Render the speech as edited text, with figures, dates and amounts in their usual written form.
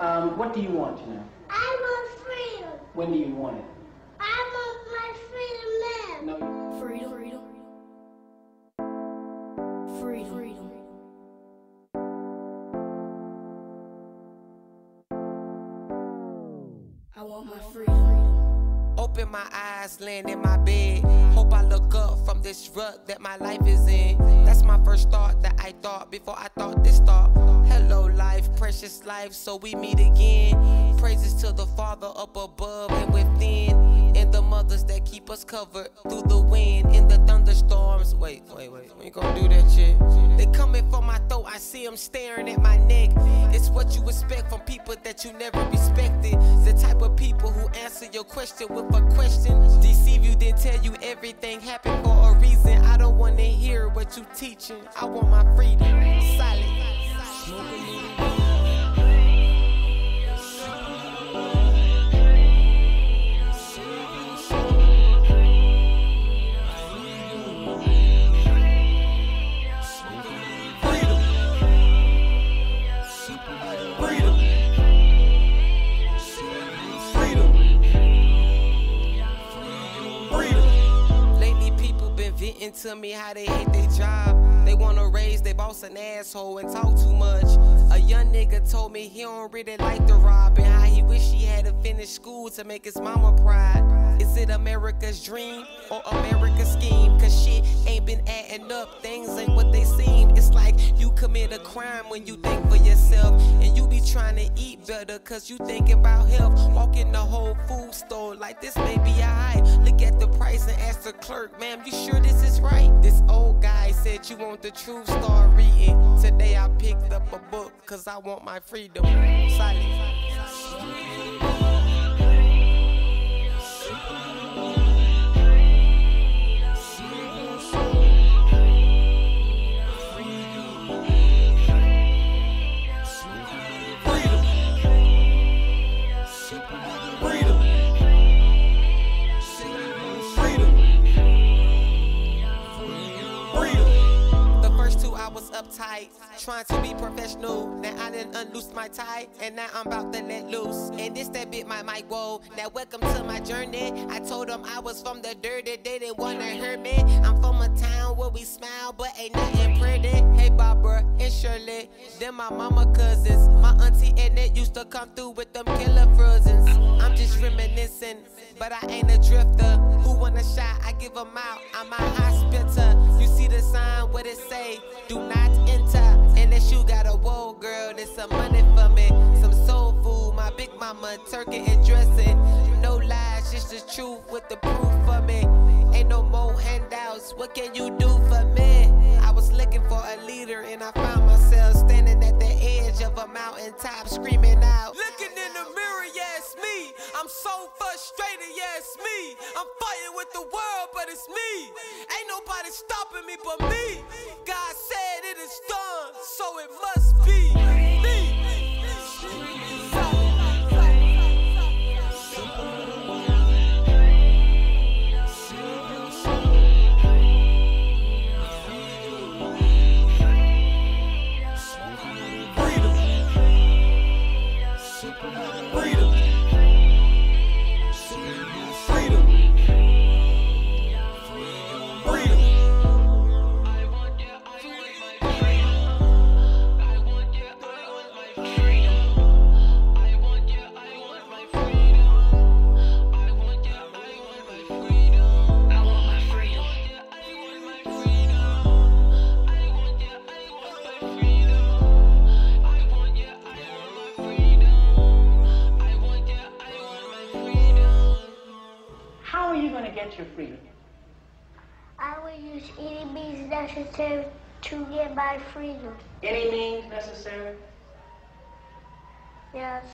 What do you want to know? I want freedom. When do you want it? I want my freedom now. No. Freedom. Freedom. Freedom. Freedom. I want my freedom. Open my eyes, land in my bed. Hope I look up from this rut that my life is in. That's my first thought that I thought before I thought this thought. Hello life, precious life, so we meet again. Praises to the Father up above and within, and the mothers that keep us covered through the wind, in the thunderstorms. Wait, we ain't gonna do that shit. They coming for my throat, I see them staring at my neck. It's what you expect from people that you never respected. The type of people who answer your question with a question, deceive you, then tell you everything happened for a reason. I don't wanna hear what you teaching. I want my freedom. Silent. Tell me how they hate their job. They wanna raise their boss an asshole and talk too much. A young nigga told me he don't really like the rob, and how he wish he had to finish school to make his mama proud. Is it America's dream or America's scheme? Cause shit ain't been adding up, things ain't what they seem. It's like you commit a crime when you think for yourself, and you be trying to eat better cause you thinking about health. Walk in the Whole Food store like this may be alright. Look at the price and ask the clerk, ma'am, you sure this is right? This old guy said you want the truth, start reading. Today I picked up a book cause I want my freedom. Silence. Uptight, trying to be professional. Now I done unloosed my tie, and now I'm about to let loose. And this that bit my mic, whoa. Now welcome to my journey. I told them I was from the dirty, they didn't wanna hear me. I'm from a town where we smile, but ain't nothing pretty. Hey Barbara and Shirley, them my mama cousins. My auntie Annette used to come through with them killer cousins. I'm just reminiscing, but I ain't a drifter. Who want a shot, I give them out, I'm a hospital. You see the sign, what it say? Do not enter, unless you got a whoa girl, there's some money for me. Some soul food, my big mama, turkey and dressing. No lies, just the truth with the proof for me. Ain't no more handouts, what can you do for me? I was looking for a leader and I found myself standing at the edge of a mountaintop screaming out. Looking in the mirror, yeah, it's me. I'm so frustrated, yeah, it's me. I'm fighting with the world, but it's me. Ain't nobody stopping me but me. God said it's done, so it must be me. Your freedom? I will use any means necessary to get my freedom. Any means necessary? Yes.